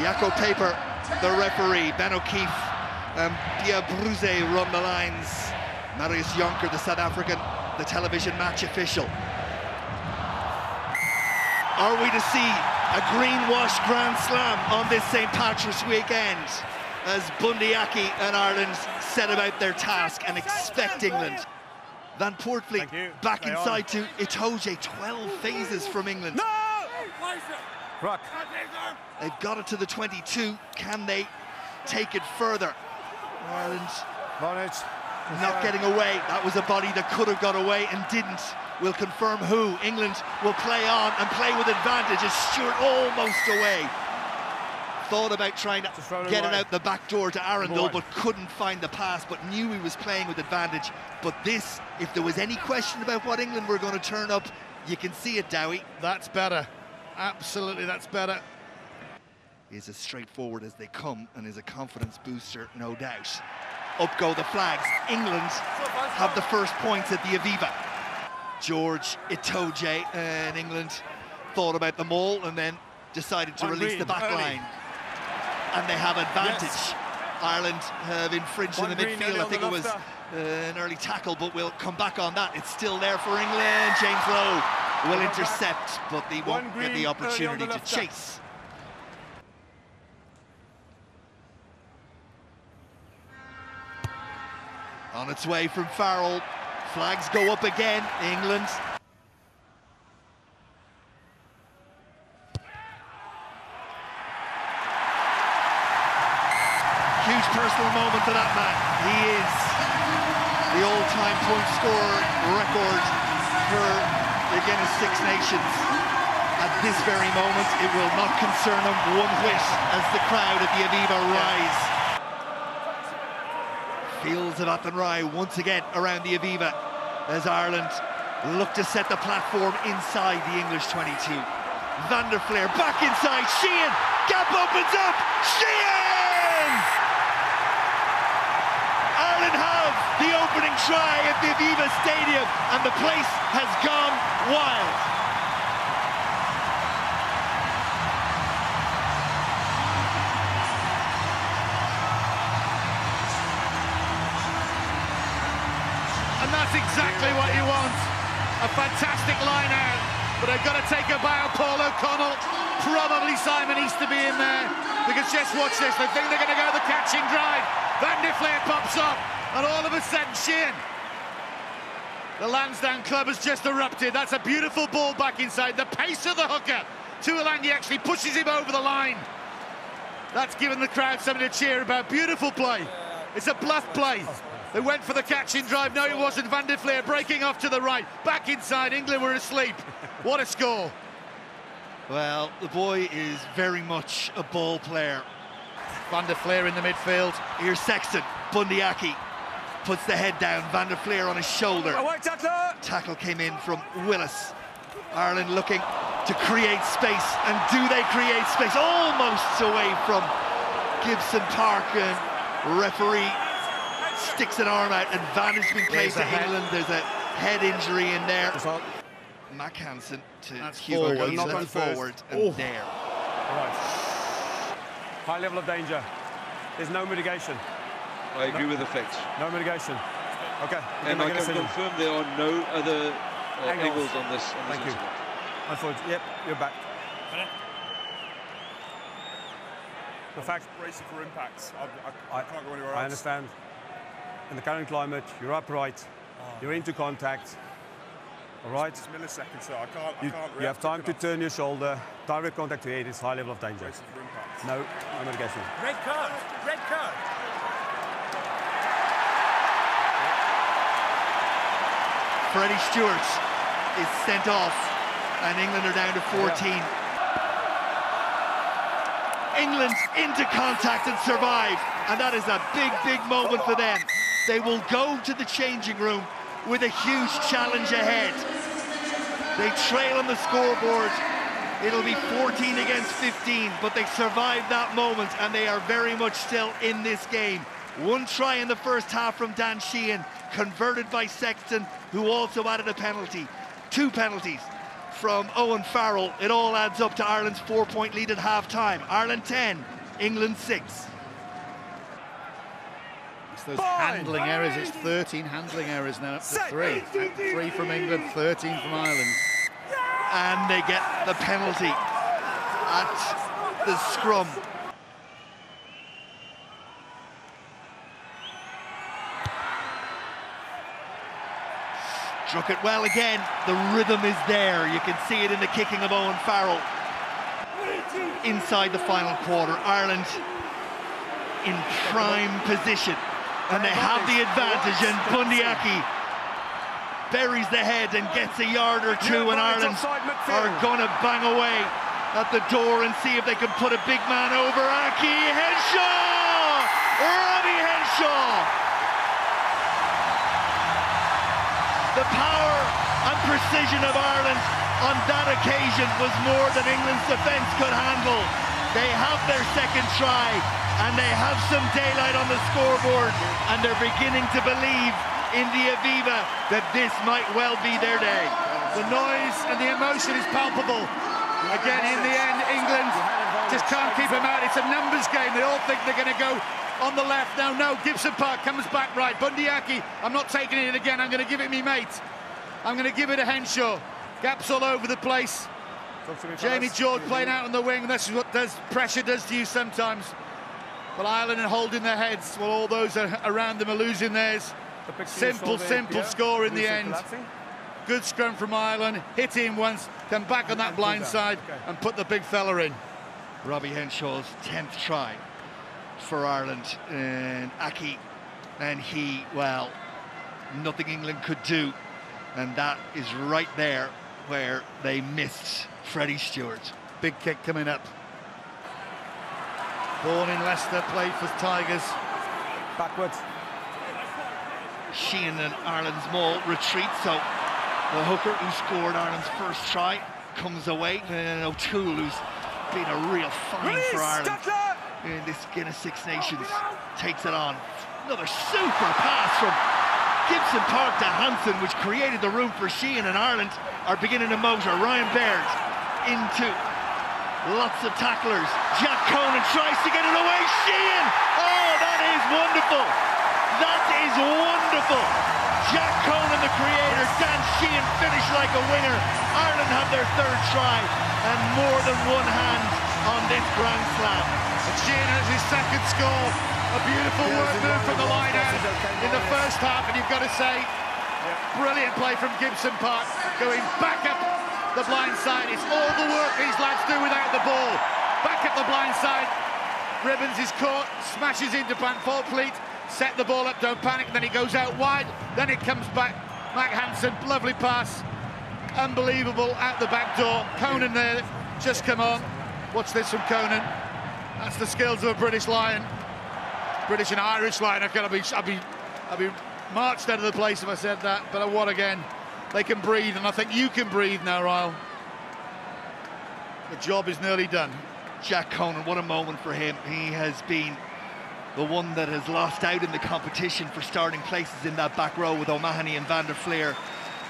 Jaco Peyper, the referee, Ben O'Keefe and Pierre Bruse run the lines. Marius Jonker, the South African, the television match official. Are we to see a greenwash grand slam on this St. Patrick's weekend as Bundee Aki and Ireland set about their task and expect England? Van Poortvliet back inside to Itoje, 12 phases from England. No! Rock. They've got it to the 22. Can they take it further? Ireland not getting away. That was a body that could have got away and didn't. We'll confirm who. England will play on and play with advantage as Stewart almost away. Thought about trying to get it out the back door to Arundel, but couldn't find the pass, but knew he was playing with advantage. But this, if there was any question about what England were going to turn up, you can see it, Dowie. That's better. Absolutely, that's better. Is as straightforward as they come and is a confidence booster, no doubt. Up go the flags. England have the first points at the Aviva. George, Itoje, and England thought about them all and then decided to release the back line. And they have advantage. Yes. Ireland have infringed in the midfield. I think it was an early tackle, but we'll come back on that. It's still there for England. James Lowe will intercept, but they won't get the opportunity to chase. On its way from Farrell. Flags go up again. England. Huge personal moment for that man. He is the all-time point scorer record for the Guinness Six Nations. At this very moment, it will not concern him one whit as the crowd at the Aviva rise. Fields of Athenry once again around the Aviva as Ireland look to set the platform inside the English 22. Van der Flier back inside. Sheehan. Gap opens up. Sheehan! Ireland have the opening try at the Aviva Stadium and the place has gone wild. And that's exactly what you want. A fantastic line out, but they've got to take a bow. Paul O'Connell, probably Simon Easterby in there, because just watch this, they think they're going to go the catching drive. Van der Flier pops up, and all of a sudden, Sheehan. The Lansdowne club has just erupted. That's a beautiful ball back inside. The pace of the hooker. Tuolangi actually pushes him over the line. That's given the crowd something to cheer about. Beautiful play. It's a bluff play. They went for the catching drive. No, it wasn't. Van der Flier breaking off to the right. Back inside. England were asleep. What a score. Well, the boy is very much a ball player. Van der Flier in the midfield. Here's Sexton. Bundee Aki puts the head down. Van der Flier on his shoulder. Tackle came in from Willis. Ireland looking to create space. And do they create space? Almost away from Gibson Park. And referee sticks an arm out. And Van has been placed to England. There's a head injury in there. Mack Hansen to Hugo. He's left forward and there. High level of danger. There's no mitigation. I agree with the facts. No mitigation. Okay. And I can confirm there are no other angles on this. Thank you. Unfortunately, yep, you're back. The fact racing for impacts. I can't go anywhere else. I understand. In the current climate, you're upright. You're into contact. All right. It's milliseconds, so I can't. You have time to turn your shoulder. Direct contact to aid is high level of danger. No, I'm not guessing. Red card. Red card. Freddie Steward is sent off, and England are down to 14. Yeah. England into contact and survive, and that is a big, big moment for them. They will go to the changing room with a huge challenge ahead. They trail on the scoreboard. It'll be 14 against 15, but they survived that moment and they are very much still in this game. One try in the first half from Dan Sheehan, converted by Sexton, who also added a penalty. Two penalties from Owen Farrell. It all adds up to Ireland's 4-point lead at half-time. Ireland 10, England 6. It's those handling errors. It's 13 handling errors now, up to 3. And 3 from England, 13 from Ireland. And they get the penalty at the scrum. Struck it well again. The rhythm is there. You can see it in the kicking of Owen Farrell. Inside the final quarter, Ireland in prime position, and they have the advantage. And Bundee Aki buries the head and gets a yard or two, and Ireland are going to bang away at the door and see if they can put a big man over. Aki, Henshaw! Robbie Henshaw! The power and precision of Ireland on that occasion was more than England's defence could handle. They have their second try, and they have some daylight on the scoreboard, and they're beginning to believe in the Aviva that this might well be their day. The noise and the emotion is palpable. Again, in the end, England just can't keep them out. It's a numbers game. They all think they're going to go on the left. Now, no, Gibson Park comes back right. Bundee Aki, I'm not taking it again. I'm going to give it me mate. I'm going to give it to Henshaw. Gaps all over the place. Jamie George playing out on the wing. This is what pressure does to you sometimes. But Ireland are holding their heads while all those around them are losing theirs. Simple score in the end. Good scrum from Ireland. Hit him once, then back on that blind side and put the big fella in. Robbie Henshaw's 10th try for Ireland, and Aki, and he, well, nothing England could do, and that is right there where they missed Freddie Steward. Big kick coming up. Born in Leicester, played for Tigers. Backwards. Sheehan and Ireland's maul retreat, so the hooker who scored Ireland's first try comes away, and O'Toole, who's been a real find for Ireland in this Guinness Six Nations, takes it on. Another super pass from Gibson Park to Hansen, which created the room for Sheehan, and Ireland are beginning to motor. Ryan Baird into lots of tacklers. Jack Conan tries to get it away. Sheehan! Oh, that is wonderful! That is wonderful! Jack Conan, the creator, Dan Sheehan finished like a winner. Ireland have their third try, and more than one hand on this Grand Slam. Sheehan has his second score. A beautiful work move from the line out in the first half, and you've got to say, brilliant play from Gibson Park, going back up the blind side. It's all the work these lads do without the ball. Back up the blind side, Ribbons is caught, smashes into Van Poortvliet, set the ball up, don't panic, then he goes out wide, then it comes back. Mack Hansen, lovely pass, unbelievable, out the back door. Conan there, just come on. Watch this from Conan. That's the skills of a British Lion. British and Irish Lion. I'd be marched out of the place if I said that, but what again? They can breathe, and I think you can breathe now, Ryle. The job is nearly done. Jack Conan, what a moment for him. He has been the one that has lost out in the competition for starting places in that back row with O'Mahony and Van der Flier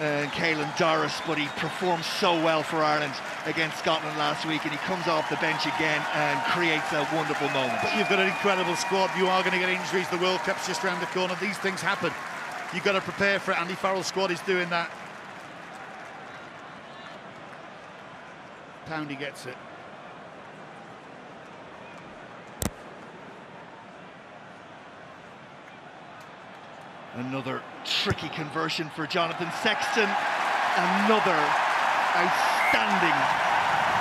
and Halen Doris, but he performed so well for Ireland against Scotland last week, and he comes off the bench again and creates a wonderful moment. But you've got an incredible squad. You are going to get injuries. The World Cup's just around the corner. These things happen. You've got to prepare for it. Andy Farrell's squad is doing that. Poundy gets it. Another tricky conversion for Jonathan Sexton. Another outstanding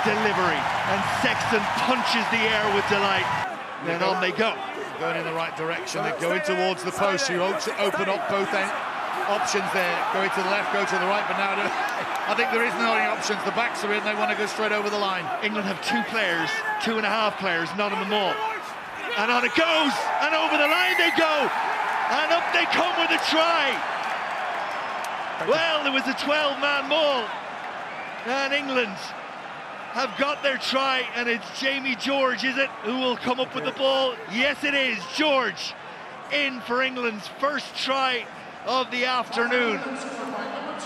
delivery. And Sexton punches the air with delight. Then on they go. Going in the right direction. They're going towards the post. You open up both options there. Going to the left, go to the right. But now I think there is no options. The backs are in. They want to go straight over the line. England have two and a half players, not in the mall. And on it goes. And over the line they go. And up they come with a try. Well, there was a 12-man maul, and England have got their try, and it's Jamie George, is it, who will come up with the ball? Yes, it is. George in for England's first try of the afternoon.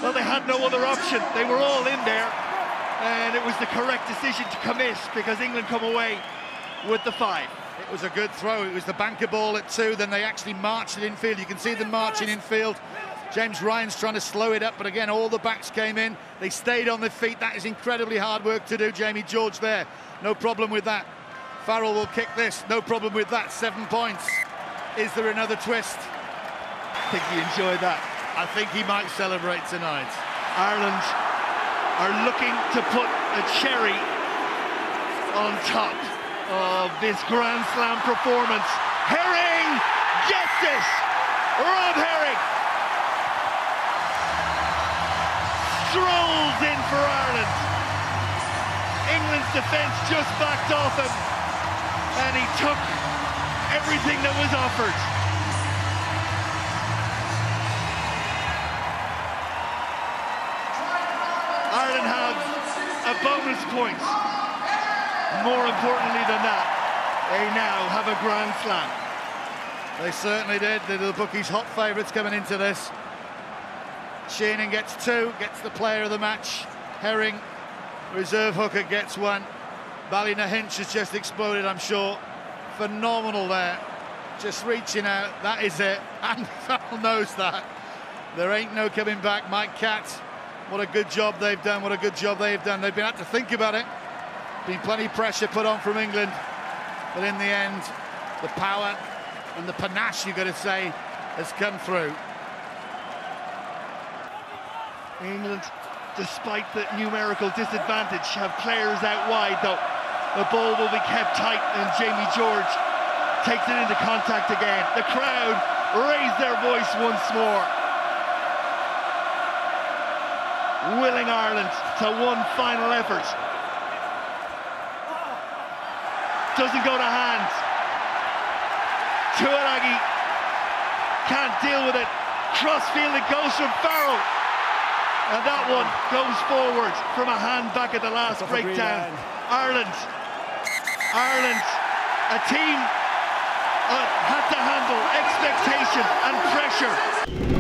Well, they had no other option. They were all in there, and it was the correct decision to commit because England come away with the five. It was a good throw. It was the banker ball at two, then they actually marched it infield. You can see them marching infield. James Ryan's trying to slow it up, but again, all the backs came in. They stayed on their feet. That is incredibly hard work to do. Jamie George there, no problem with that. Farrell will kick this, no problem with that. 7 points. Is there another twist? I think he enjoyed that. I think he might celebrate tonight. Ireland are looking to put a cherry on top of this Grand Slam performance. Herring gets this! Rob Herring strolls in for Ireland. England's defence just backed off him, and he took everything that was offered. Ireland have a bonus point. More importantly than that, they now have a Grand Slam. They certainly did. They're the bookies' hot favourites coming into this. Sheehan gets two, gets the player of the match. Herring, reserve hooker, gets one. Ballina Hinch has just exploded, I'm sure. Phenomenal there, just reaching out. That is it, and Farrell knows that. There ain't no coming back. Mike Katz, what a good job they've done, what a good job they've done. They've been had to think about it. Been plenty of pressure put on from England, but in the end, the power and the panache, you've got to say, has come through. England, despite the numerical disadvantage, have players out wide, though. The ball will be kept tight, and Jamie George takes it into contact again. The crowd raise their voice once more, willing Ireland to one final effort. Doesn't go to hand. Tuilagi can't deal with it. Crossfield, it goes from Farrell. And that one goes forward from a hand back at the last breakdown. Ireland, a team had to handle expectation and pressure.